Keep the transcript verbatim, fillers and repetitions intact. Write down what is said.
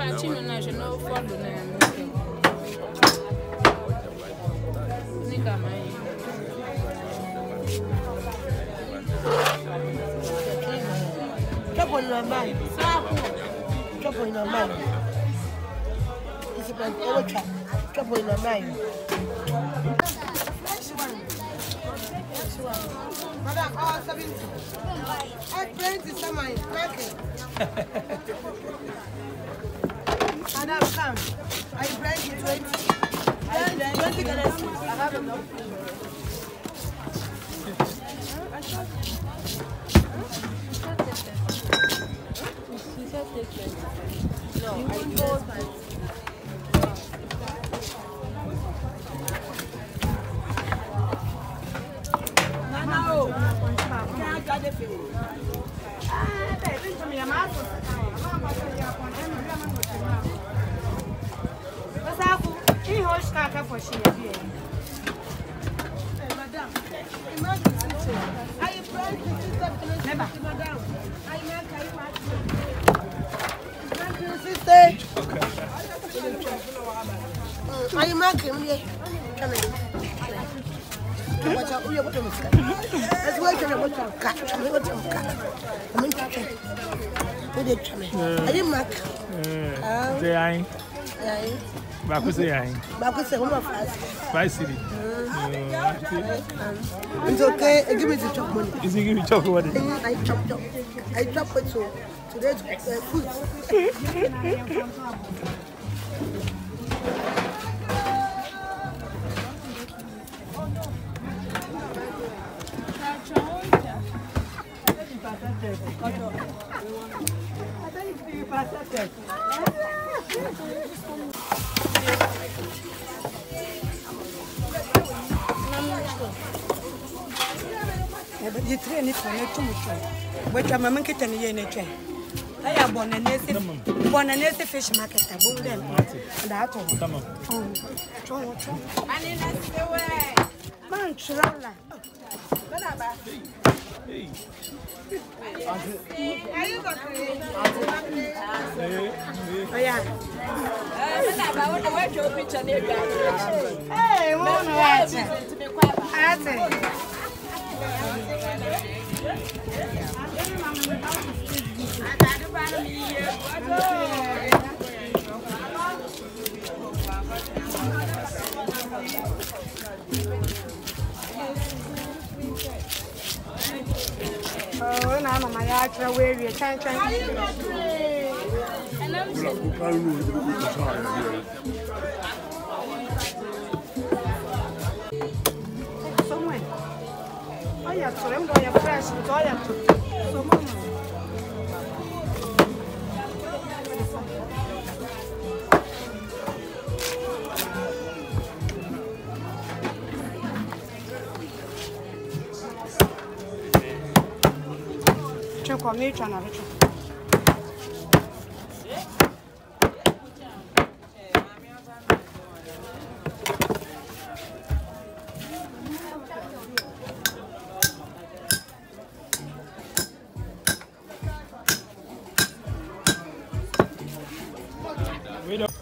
Francino na jeno fondo na ni kama chapo na mali sapo chapo na mali isipo ocha chapo na mali madam all seventy all twenty sama madam come I bring you twenty I twenty dollars I have enough I shot you shot it no I don't know. It's okay, give me the chop money. Is he giving me chop money? I chop chop. I chop it so today's uh, food. The train is connected to the but I'm not getting any train. I have born a nasty fish market. I bought them. That's all. Come on. I need to stay away. Man, Churala. Are you going to? Oh, yeah. Hey, one of us. Oh, now my eyes are weary. I can't try. I'm going to go fresh with all your food. So, Mama. Check on me, Chana. We don't.